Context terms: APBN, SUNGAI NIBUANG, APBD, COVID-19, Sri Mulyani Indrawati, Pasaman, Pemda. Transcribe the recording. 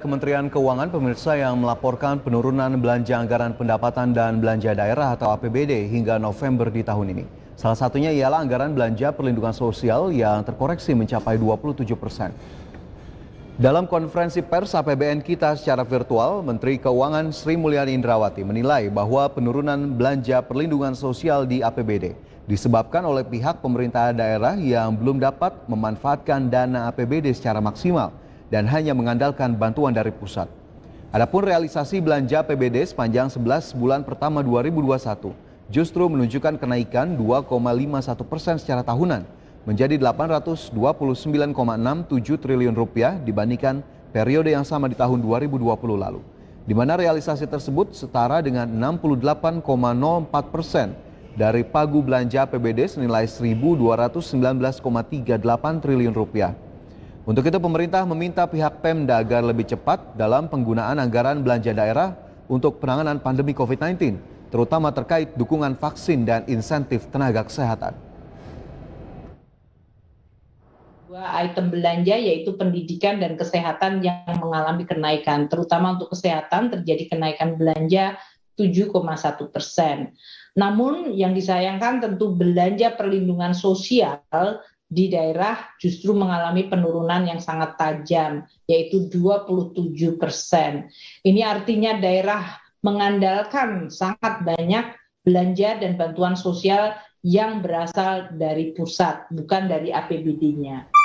Kementerian Keuangan, pemirsa, yang melaporkan penurunan belanja anggaran pendapatan dan belanja daerah atau APBD hingga November di tahun ini. Salah satunya ialah anggaran belanja perlindungan sosial yang terkoreksi mencapai 27%. Dalam konferensi pers APBN kita secara virtual, Menteri Keuangan Sri Mulyani Indrawati menilai bahwa penurunan belanja perlindungan sosial di APBD disebabkan oleh pihak pemerintah daerah yang belum dapat memanfaatkan dana APBD secara maksimal dan hanya mengandalkan bantuan dari pusat. Adapun realisasi belanja APBD sepanjang 11 bulan pertama 2021 justru menunjukkan kenaikan 2,51% secara tahunan menjadi 829,67 triliun rupiah dibandingkan periode yang sama di tahun 2020 lalu, di mana realisasi tersebut setara dengan 68,04% dari pagu belanja APBD senilai 1.219,38 triliun rupiah. Untuk itu, pemerintah meminta pihak Pemda agar lebih cepat dalam penggunaan anggaran belanja daerah untuk penanganan pandemi COVID-19, terutama terkait dukungan vaksin dan insentif tenaga kesehatan. Dua item belanja yaitu pendidikan dan kesehatan yang mengalami kenaikan, terutama untuk kesehatan terjadi kenaikan belanja 7,1%. Namun yang disayangkan tentu belanja perlindungan sosial di daerah justru mengalami penurunan yang sangat tajam, yaitu 27%. Ini artinya daerah mengandalkan sangat banyak belanja dan bantuan sosial yang berasal dari pusat, bukan dari APBD-nya.